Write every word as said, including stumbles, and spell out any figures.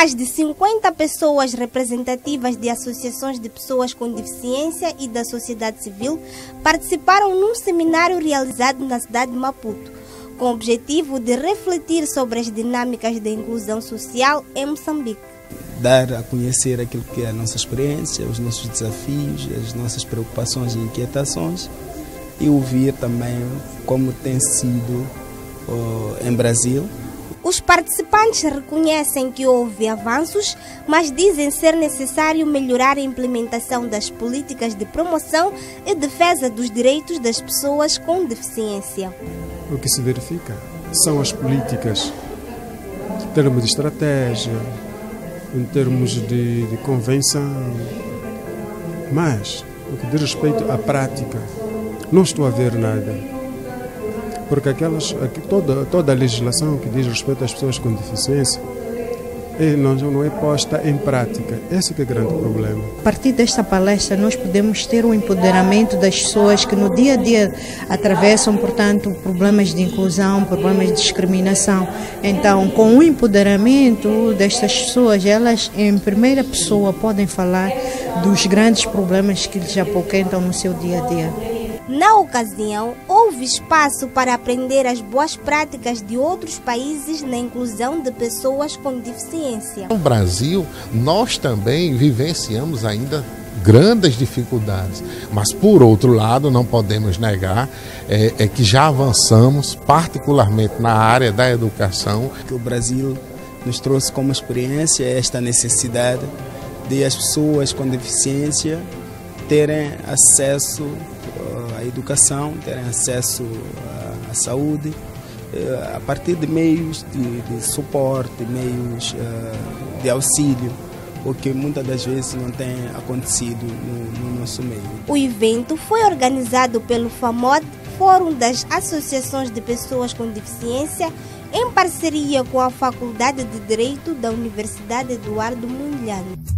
mais de cinquenta pessoas representativas de associações de pessoas com deficiência e da sociedade civil participaram num seminário realizado na cidade de Maputo, com o objetivo de refletir sobre as dinâmicas da inclusão social em Moçambique. Dar a conhecer aquilo que é a nossa experiência, os nossos desafios, as nossas preocupações e inquietações, e ouvir também como tem sido uh, em Brasil. Os participantes reconhecem que houve avanços, mas dizem ser necessário melhorar a implementação das políticas de promoção e defesa dos direitos das pessoas com deficiência. O que se verifica são as políticas, em termos de estratégia, em termos de, de convenção, mas o que diz respeito à prática, não estou a ver nada. Porque aquelas, toda, toda a legislação que diz respeito às pessoas com deficiência não, não é posta em prática. Esse que é o grande problema. A partir desta palestra nós podemos ter um empoderamento das pessoas que no dia a dia atravessam, portanto, problemas de inclusão, problemas de discriminação. Então, com o empoderamento destas pessoas, elas em primeira pessoa podem falar dos grandes problemas que lhes apoquentam no seu dia a dia. Na ocasião, houve espaço para aprender as boas práticas de outros países na inclusão de pessoas com deficiência. No Brasil, nós também vivenciamos ainda grandes dificuldades, mas por outro lado, não podemos negar é, é que já avançamos, particularmente na área da educação. O Brasil nos trouxe como experiência esta necessidade de as pessoas com deficiência terem acesso à educação, terem acesso à saúde, a partir de meios de, de suporte, meios de auxílio, o que muitas das vezes não tem acontecido no, no nosso meio. O evento foi organizado pelo FAMOD, Fórum das Associações de Pessoas com Deficiência, em parceria com a Faculdade de Direito da Universidade Eduardo Mondlane.